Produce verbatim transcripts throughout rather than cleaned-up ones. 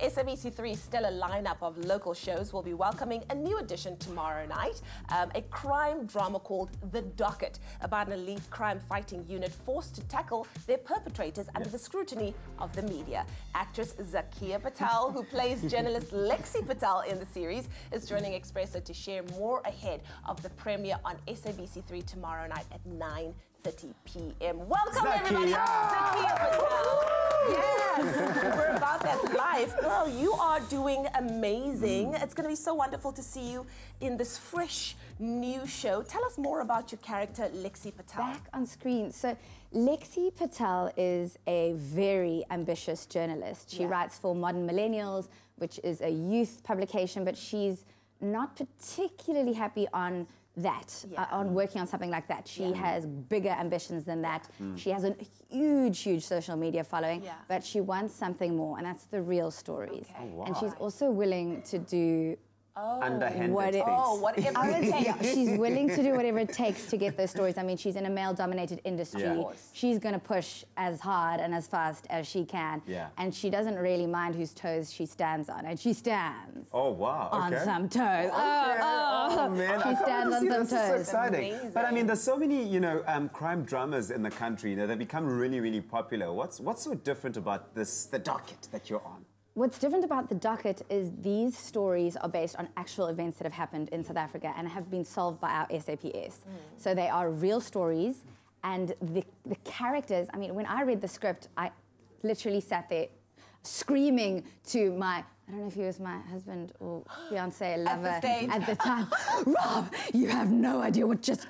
S A B C three's stellar lineup of local shows will be welcoming a new edition tomorrow night, um, a crime drama called The Docket, about an elite crime-fighting unit forced to tackle their perpetrators under the scrutiny of the media. Actress Zakeeya Patel, who plays journalist Lexi Patel in the series, is joining Expresso to share more ahead of the premiere on S A B C three tomorrow night at nine thirty p m Welcome, Zakeeya. Everybody! Zakeeya Patel! Yes, we're about that life. Girl, you are doing amazing. Mm. It's going to be so wonderful to see you in this fresh new show. Tell us more about your character, Lexi Patel. Back on screen. So, Lexi Patel is a very ambitious journalist. She yeah. writes for Modern Millennials, which is a youth publication, but she's not particularly happy on that, yeah. uh, on working on something like that. She yeah. has bigger ambitions than that. Mm. She has a huge, huge social media following, yeah. but she wants something more, and that's the real stories. Okay. Oh, wow. And she's also willing to do oh. underhanded what things. It, oh, whatever it takes. She's willing to do whatever it takes to get those stories. I mean, she's in a male-dominated industry. Yeah. She's going to push as hard and as fast as she can, yeah. and she doesn't really mind whose toes she stands on, and she stands. Oh, wow. On okay. some toes. Oh, oh. Oh, man, she I stands on some toes. So exciting. Amazing. But I mean, there's so many, you know, um, crime dramas in the country, you know, they become really, really popular. What's what's so different about this, The Docket that you're on? What's different about The Docket is these stories are based on actual events that have happened in South Africa and have been solved by our S A P S. Mm. So they are real stories, and the the characters. I mean, when I read the script, I literally sat there screaming to my, I don't know if he was my husband or fiance, lover at the, at the time, Rob, you have no idea what just...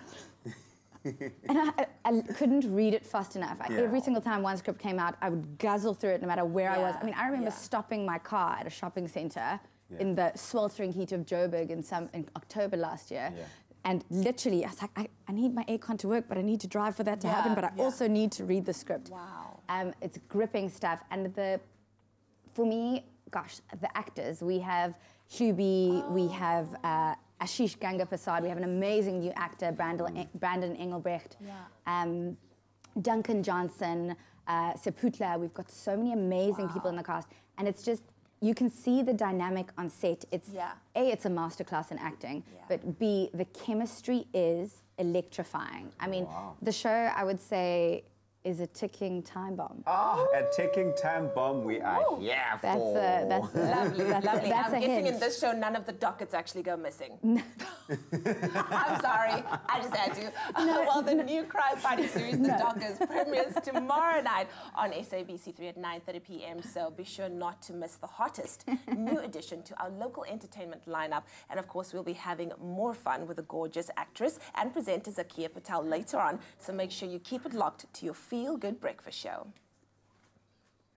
and I, I couldn't read it fast enough. Yeah. Every single time one script came out, I would guzzle through it no matter where yeah. I was. I mean, I remember yeah. stopping my car at a shopping centre yeah. in the sweltering heat of Joburg in, some, in October last year. Yeah. And literally, I was like, I, I need my aircon to work, but I need to drive for that to yeah. happen, but I yeah. also need to read the script. Wow. Um, it's gripping stuff, and the... For me, gosh, the actors, we have Shubi, oh. we have uh, Ashish Gangapersad, we have an amazing new actor, Brandl mm. e Brandon Engelbrecht, yeah. um, Duncan Johnson, uh, Seputla, we've got so many amazing wow. people in the cast, and it's just, you can see the dynamic on set. It's yeah. A, it's a masterclass in acting, yeah. but B, the chemistry is electrifying. I mean, wow. the show, I would say, is a ticking time bomb. Oh, ooh. A ticking time bomb we are ooh. Here that's for. A, that's a, lovely, that's lovely. A, that's I'm a guessing hint. In this show, none of the dockets actually go missing. I'm sorry, I just had to. No, well, the no. new crime-fighting series, The no. Dockers, premieres tomorrow night on S A B C three at nine thirty p m So be sure not to miss the hottest new addition to our local entertainment lineup. And of course, we'll be having more fun with the gorgeous actress and presenter Zakeeya Patel later on. So make sure you keep it locked to your feed. Feel Good Breakfast Show.